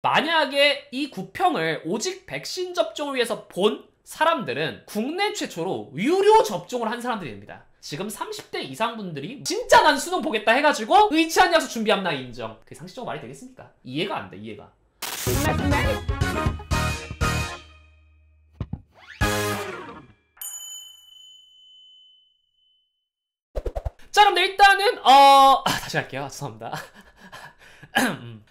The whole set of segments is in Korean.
만약에 이 구평을 오직 백신 접종을 위해서 본 사람들은 국내 최초로 유료 접종을 한 사람들이 됩니다. 지금 30대 이상 분들이 진짜 난 수능 보겠다 해가지고 의치한 약속 준비함 나 인정. 그게 상식적으로 말이 되겠습니까? 이해가 안 돼, 이해가. 자, 여러분들 일단은 다시 할게요. 죄송합니다.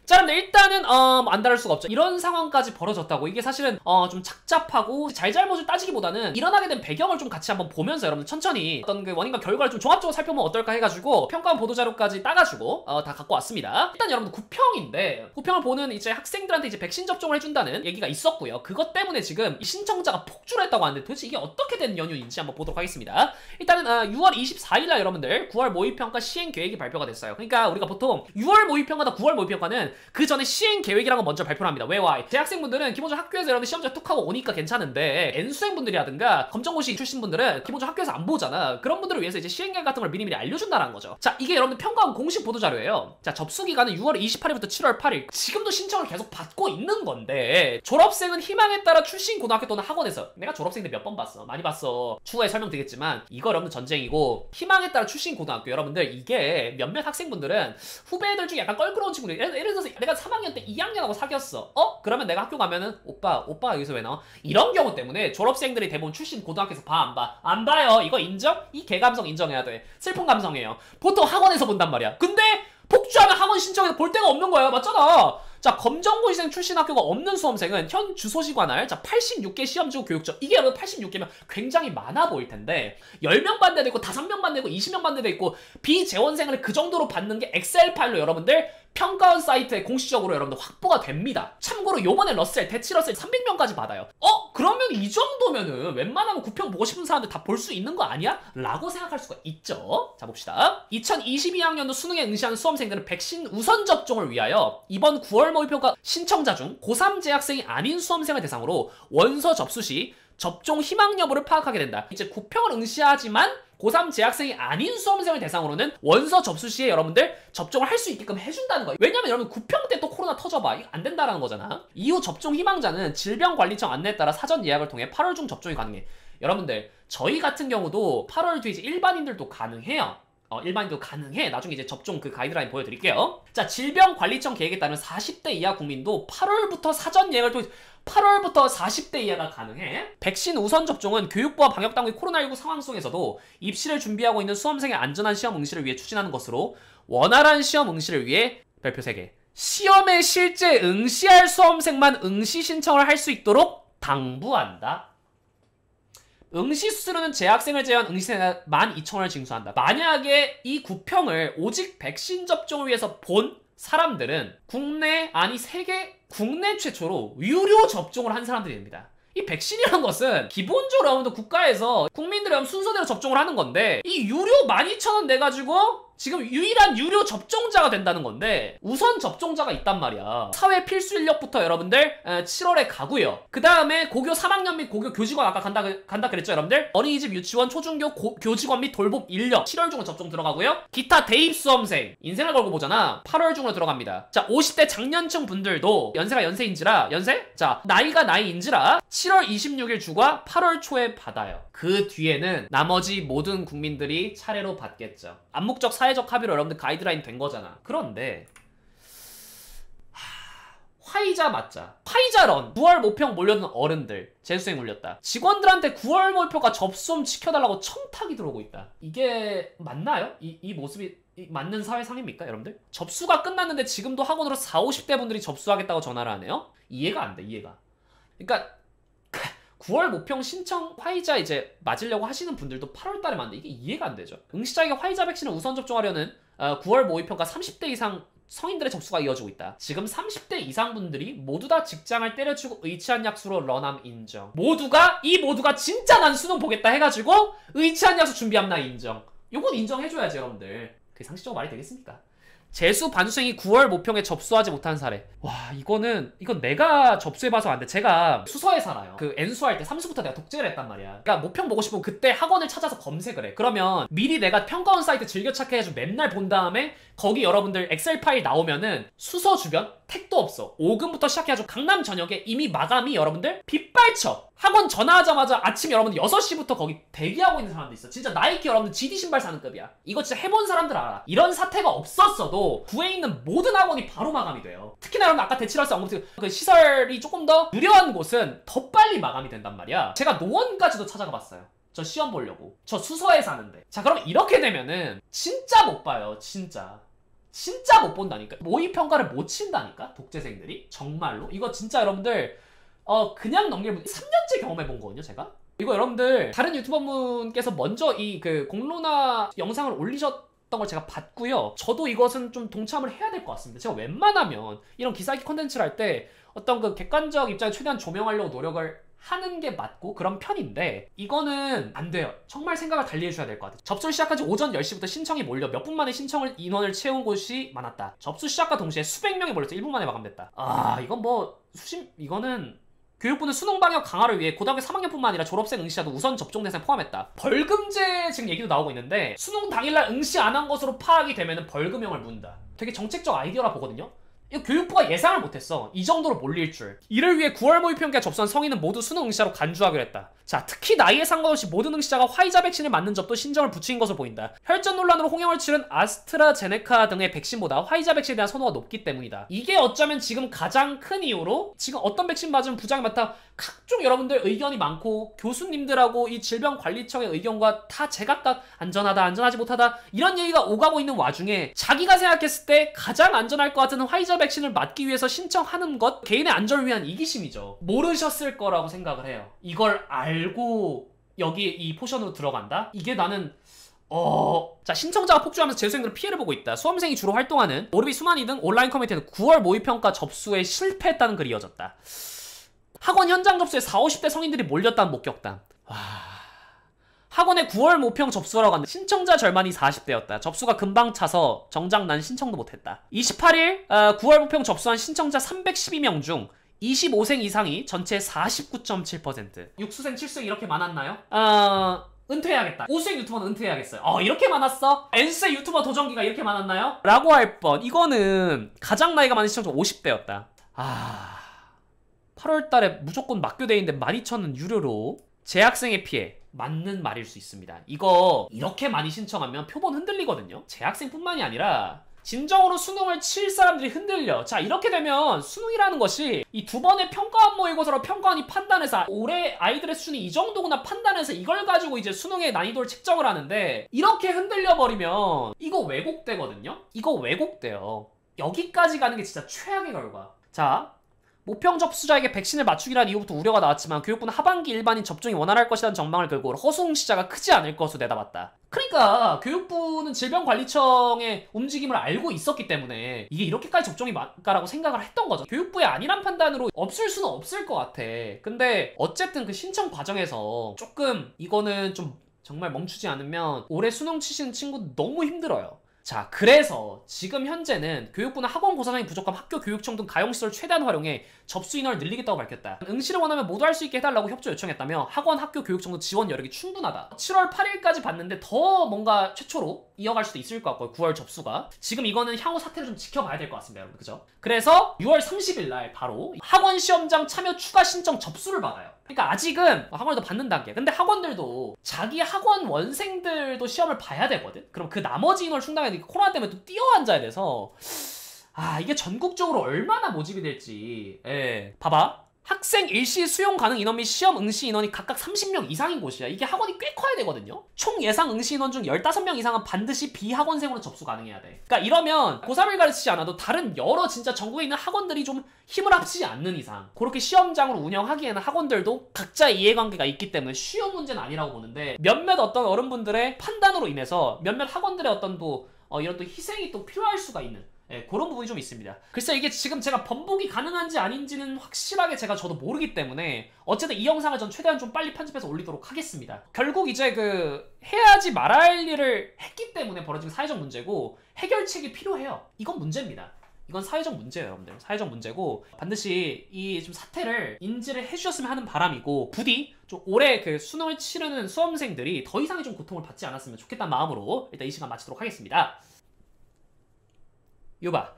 자, 여러분들 일단은 안 다를 수가 없죠. 이런 상황까지 벌어졌다고 이게 사실은 좀 착잡하고 잘잘못을 따지기보다는 일어나게 된 배경을 좀 같이 한번 보면서 여러분들 천천히 어떤 그 원인과 결과를 좀 종합적으로 살펴보면 어떨까 해가지고 평가원 보도자료까지 따가지고 다 갖고 왔습니다. 일단 여러분들 구평인데 구평을 보는 이제 학생들한테 이제 백신 접종을 해준다는 얘기가 있었고요. 그것 때문에 지금 신청자가 폭주를 했다고 하는데 도대체 이게 어떻게 된 연유인지 한번 보도록 하겠습니다. 일단은 6월 24일날 여러분들 9월 모의평가 시행 계획이 발표가 됐어요. 그러니까 우리가 보통 6월 모의평가다 9월 모의평가는 그 전에 시행 계획이라는 걸 먼저 발표를 합니다. 왜 와? 대학생분들은 기본적으로 학교에서 여러분들 시험지가 툭 하고 오니까 괜찮은데 N수행분들이라든가 검정고시 출신분들은 기본적으로 학교에서 안 보잖아. 그런 분들을 위해서 이제 시행 계획 같은 걸 미리미리 알려준다는 거죠. 자, 이게 여러분들 평가원 공식 보도자료예요. 자, 접수기간은 6월 28일부터 7월 8일. 지금도 신청을 계속 받고 있는 건데 졸업생은 희망에 따라 출신 고등학교 또는 학원에서, 내가 졸업생 때 몇 번 봤어? 많이 봤어. 추후에 설명드리겠지만 이거 여러분들 전쟁이고, 희망에 따라 출신 고등학교 여러분들 이게 몇몇 학생분들은 후배들 중에 약간 껄끄러운 친구들, 예를 들어서 내가 3학년 때 2학년하고 사귀었어. 그러면 내가 학교 가면은 오빠 여기서 왜 나와? 이런 경우 때문에 졸업생들이 대부분 출신 고등학교에서 봐, 안 봐? 안 봐요. 이거 인정? 이 개감성 인정해야 돼. 슬픈 감성이에요. 보통 학원에서 본단 말이야. 근데 폭주하면 학원 신청해서 볼 데가 없는 거야. 맞잖아. 자, 검정고시생 출신 학교가 없는 수험생은 현 주소시 관할, 자, 86개 시험지구 교육청. 이게 여러분 86개면 굉장히 많아 보일 텐데 10명 반대도 있고 5명 반대도 있고 20명 반대도 있고 비재원생을 그 정도로 받는 게 엑셀 파일로 여러분들 평가원 사이트에 공식적으로 여러분들 확보가 됩니다. 참고로 요번에 러셀, 대치러셀 300명까지 받아요. 그러면 이 정도면은 웬만하면 구평 보고 싶은 사람들 다 볼 수 있는 거 아니야? 라고 생각할 수가 있죠. 자, 봅시다. 2022학년도 수능에 응시하는 수험생들은 백신 우선 접종을 위하여 이번 9월 모의평가 신청자 중 고3 재학생이 아닌 수험생을 대상으로 원서 접수 시 접종 희망 여부를 파악하게 된다. 이제 구평을 응시하지만 고3 재학생이 아닌 수험생을 대상으로는 원서 접수 시에 여러분들 접종을 할 수 있게끔 해준다는 거예요. 왜냐면 여러분 구평 때 또 코로나 터져봐. 이거 안 된다라는 거잖아. 이후 접종 희망자는 질병관리청 안내에 따라 사전 예약을 통해 8월 중 접종이 가능해. 여러분들 저희 같은 경우도 8월 뒤에 이제 일반인들도 가능해요. 일반인도 가능해. 나중에 이제 접종 그 가이드라인 보여드릴게요. 자, 질병관리청 계획에 따른 40대 이하 국민도 8월부터 사전 예약을 통해 8월부터 40대 이하가 가능해. 백신 우선 접종은 교육부와 방역당국이 코로나19 상황 속에서도 입시를 준비하고 있는 수험생의 안전한 시험 응시를 위해 추진하는 것으로, 원활한 시험 응시를 위해 별표 3개. 시험에 실제 응시할 수험생만 응시 신청을 할 수 있도록 당부한다. 응시 수수료는 재학생을 제외한 응시생에 12,000원을 징수한다. 만약에 이 구평을 오직 백신 접종을 위해서 본 사람들은 국내, 아니 세계 국내 최초로 유료 접종을 한 사람들이 됩니다. 이 백신이라는 것은 기본적으로 국가에서 국민들의 순서대로 접종을 하는 건데 이 유료 12,000원 내가지고 지금 유일한 유료 접종자가 된다는 건데 우선 접종자가 있단 말이야. 사회 필수 인력부터 여러분들 7월에 가고요. 그 다음에 고교 3학년 및 고교 교직원 아까 간다 그랬죠 여러분들? 어린이집 유치원 초중교 교직원 및 돌봄 인력 7월 중으로 접종 들어가고요. 기타 대입 수험생 인생을 걸고 보잖아. 8월 중으로 들어갑니다. 자, 50대 장년층 분들도 연세가 연세인지라 연세? 자, 나이가 나이인지라 7월 26일 주과 8월 초에 받아요. 그 뒤에는 나머지 모든 국민들이 차례로 받겠죠. 암묵적 사회적 합의로 여러분들 가이드라인 된 거잖아. 그런데 화이자 맞자. 화이자런 9월 모평 몰려든 어른들, 재수생 몰렸다. 직원들한테 9월 모평가 접수 좀 지켜달라고 청탁이 들어오고 있다. 이게 맞나요? 이 모습이 맞는 사회상입니까 여러분들? 접수가 끝났는데 지금도 학원으로 40, 50대 분들이 접수하겠다고 전화를 하네요. 이해가 안 돼, 이해가. 그러니까 9월 모평 신청 화이자 이제 맞으려고 하시는 분들도 8월 달에 맞는데 이게 이해가 안 되죠. 응시자에게 화이자 백신을 우선 접종하려는 9월 모의평가 30대 이상 성인들의 접수가 이어지고 있다. 지금 30대 이상 분들이 모두 다 직장을 때려치고 의치한 약수로 런함 인정. 모두가 진짜 난 수능 보겠다 해가지고 의치한 약수 준비함 나 인정. 요건 인정해줘야지 여러분들. 그게 상식적으로 말이 되겠습니까? 재수 반수생이 9월 모평에 접수하지 못한 사례. 와, 이건 내가 접수해봐서 안 돼. 제가 수서에 살아요. 그 N수할 때 3수부터 내가 독재를 했단 말이야. 그러니까 모평 보고 싶으면 그때 학원을 찾아서 검색을 해. 그러면 미리 내가 평가원 사이트 즐겨찾기 해서 맨날 본 다음에 거기 여러분들 엑셀 파일 나오면은 수서 주변 택도 없어. 5금부터 시작해가지고 강남 전역에 이미 마감이 여러분들 빗발쳐. 학원 전화하자마자 아침 여러분들 6시부터 거기 대기하고 있는 사람도 있어. 진짜 나이키 여러분들 GD 신발 사는 급이야. 이거 진짜 해본 사람들 알아. 이런 사태가 없었어도 구에 있는 모든 학원이 바로 마감이 돼요. 특히나 여러분 아까 대치라스 언급했던 그 시설이 조금 더 유려한 곳은 더 빨리 마감이 된단 말이야. 제가 노원까지도 찾아가 봤어요. 저 시험 보려고. 저 수서에 사는데. 자, 그럼 이렇게 되면은 진짜 못 봐요. 진짜 못 본다니까. 모의평가를 못 친다니까. 독재생들이 정말로 이거 진짜 여러분들 그냥 넘기면 3년째 경험해본 거거든요. 제가 이거 여러분들 다른 유튜버분께서 먼저 이 그 공론화 영상을 올리셨던 걸 제가 봤고요. 저도 이것은 좀 동참을 해야 될 것 같습니다. 제가 웬만하면 이런 기사기 컨텐츠를 할 때 어떤 그 객관적 입장을 최대한 조명하려고 노력을 하는 게 맞고 그런 편인데 이거는 안 돼요. 정말 생각을 달리 해줘야 될 것 같아요. 접수를 시작한 지 오전 10시부터 신청이 몰려 몇 분 만에 신청을 인원을 채운 곳이 많았다. 접수 시작과 동시에 수백 명이 몰려서 1분 만에 마감됐다. 아, 이건 뭐 이거는 교육부는 수능 방역 강화를 위해 고등학교 3학년뿐만 아니라 졸업생 응시자도 우선 접종 대상에 포함했다. 벌금제 지금 얘기도 나오고 있는데 수능 당일날 응시 안 한 것으로 파악이 되면 벌금형을 문다. 되게 정책적 아이디어라 보거든요. 이거 교육부가 예상을 못했어. 이 정도로 몰릴 줄. 이를 위해 9월 모의평가에 접수한 성인은 모두 수능 응시자로 간주하기로 했다. 자, 특히 나이에 상관없이 모든 응시자가 화이자 백신을 맞는 점도 신정을 붙인 것으로 보인다. 혈전 논란으로 홍역을 치른 아스트라제네카 등의 백신보다 화이자 백신에 대한 선호가 높기 때문이다. 이게 어쩌면 지금 가장 큰 이유로 지금 어떤 백신 맞으면 부작용이 많다. 각종 여러분들 의견이 많고 교수님들하고 이 질병관리청의 의견과 다 제각각 안전하다, 안전하지 못하다 이런 얘기가 오가고 있는 와중에 자기가 생각했을 때 가장 안전할 것 같은 화이자 백신을 맞기 위해서 신청하는 것, 개인의 안전을 위한 이기심이죠. 모르셨을 거라고 생각을 해요. 이걸 알고 여기 이 포션으로 들어간다? 이게 나는 자, 신청자가 폭주하면서 재수생들은 피해를 보고 있다. 수험생이 주로 활동하는 오르비 수만이 등 온라인 커뮤니티는 9월 모의평가 접수에 실패했다는 글이 이어졌다. 학원 현장 접수에 40, 50대 성인들이 몰렸다는 목격담. 학원에 9월 모평 접수하러 갔는데 신청자 절반이 40대였다. 접수가 금방 차서 정작 난 신청도 못했다. 28일 9월 모평 접수한 신청자 312명 중 25생 이상이 전체 49.7%. 육수생, 칠수생 이렇게 많았나요? 은퇴해야겠다. 오수생 유튜버는 은퇴해야겠어요. 이렇게 많았어? N수생 유튜버 도전기가 이렇게 많았나요? 라고 할 뻔. 이거는 가장 나이가 많은 신청자 50대였다. 8월달에 무조건 막교대인데 12,000원 유료로 재학생의 피해. 맞는 말일 수 있습니다. 이거 이렇게 많이 신청하면 표본 흔들리거든요. 재학생뿐만이 아니라 진정으로 수능을 칠 사람들이 흔들려. 자, 이렇게 되면 수능이라는 것이 이 두 번의 평가원 모의고사로 평가원이 판단해서 올해 아이들의 수준이 이 정도구나 판단해서 이걸 가지고 이제 수능의 난이도를 측정을 하는데 이렇게 흔들려버리면 이거 왜곡되거든요. 이거 왜곡돼요. 여기까지 가는 게 진짜 최악의 결과. 자, 모평 접수자에게 백신을 맞추기란 이후부터 우려가 나왔지만 교육부는 하반기 일반인 접종이 원활할 것이라는 전망을 걸고 허송시자가 크지 않을 것으로 내다봤다. 그러니까 교육부는 질병관리청의 움직임을 알고 있었기 때문에 이게 이렇게까지 접종이 많을까라고 생각을 했던 거죠. 교육부의 아니란 판단으로 없을 수는 없을 것 같아. 근데 어쨌든 그 신청 과정에서 조금 이거는 좀 정말 멈추지 않으면 올해 수능 치시는 친구 너무 힘들어요. 자, 그래서 지금 현재는 교육부는 학원 고사장이 부족함 학교 교육청 등 가용시설 최대한 활용해 접수 인원을 늘리겠다고 밝혔다. 응시를 원하면 모두 할 수 있게 해달라고 협조 요청했다며 학원 학교 교육청 등 지원 여력이 충분하다. 7월 8일까지 봤는데 더 뭔가 최초로 이어갈 수도 있을 것 같고요. 9월 접수가. 지금 이거는 향후 사태를 좀 지켜봐야 될 것 같습니다. 여러분, 그죠? 그래서 6월 30일 날 바로 학원 시험장 참여 추가 신청 접수를 받아요. 그러니까 아직은 학원도 받는 단계. 근데 학원들도 자기 학원 원생들도 시험을 봐야 되거든. 그럼 그 나머지 인원을 충당해야 코로나 때문에 또 뛰어앉아야 돼서 이게 전국적으로 얼마나 모집이 될지. 예, 봐봐. 학생 일시 수용 가능 인원 및 시험 응시 인원이 각각 30명 이상인 곳이야. 이게 학원이 꽤 커야 되거든요. 총 예상 응시 인원 중 15명 이상은 반드시 비학원생으로 접수 가능해야 돼. 그러니까 이러면 고3을 가르치지 않아도 다른 여러 진짜 전국에 있는 학원들이 좀 힘을 합치지 않는 이상 그렇게 시험장으로 운영하기에는 학원들도 각자의 이해관계가 있기 때문에 쉬운 문제는 아니라고 보는데 몇몇 어떤 어른분들의 판단으로 인해서 몇몇 학원들의 어떤 또 이런 또 희생이 또 필요할 수가 있는 예, 그런 부분이 좀 있습니다. 글쎄 이게 지금 제가 번복이 가능한지 아닌지는 확실하게 저도 모르기 때문에 어쨌든 이 영상을 전 최대한 좀 빨리 편집해서 올리도록 하겠습니다. 결국 이제 해야지 말아야 할 일을 했기 때문에 벌어진 사회적 문제고 해결책이 필요해요. 이건 문제입니다. 이건 사회적 문제예요, 여러분들. 사회적 문제고 반드시 이 좀 사태를 인지를 해주셨으면 하는 바람이고 부디 좀 올해 수능을 치르는 수험생들이 더 이상의 좀 고통을 받지 않았으면 좋겠다는 마음으로 일단 이 시간 마치도록 하겠습니다. 요바.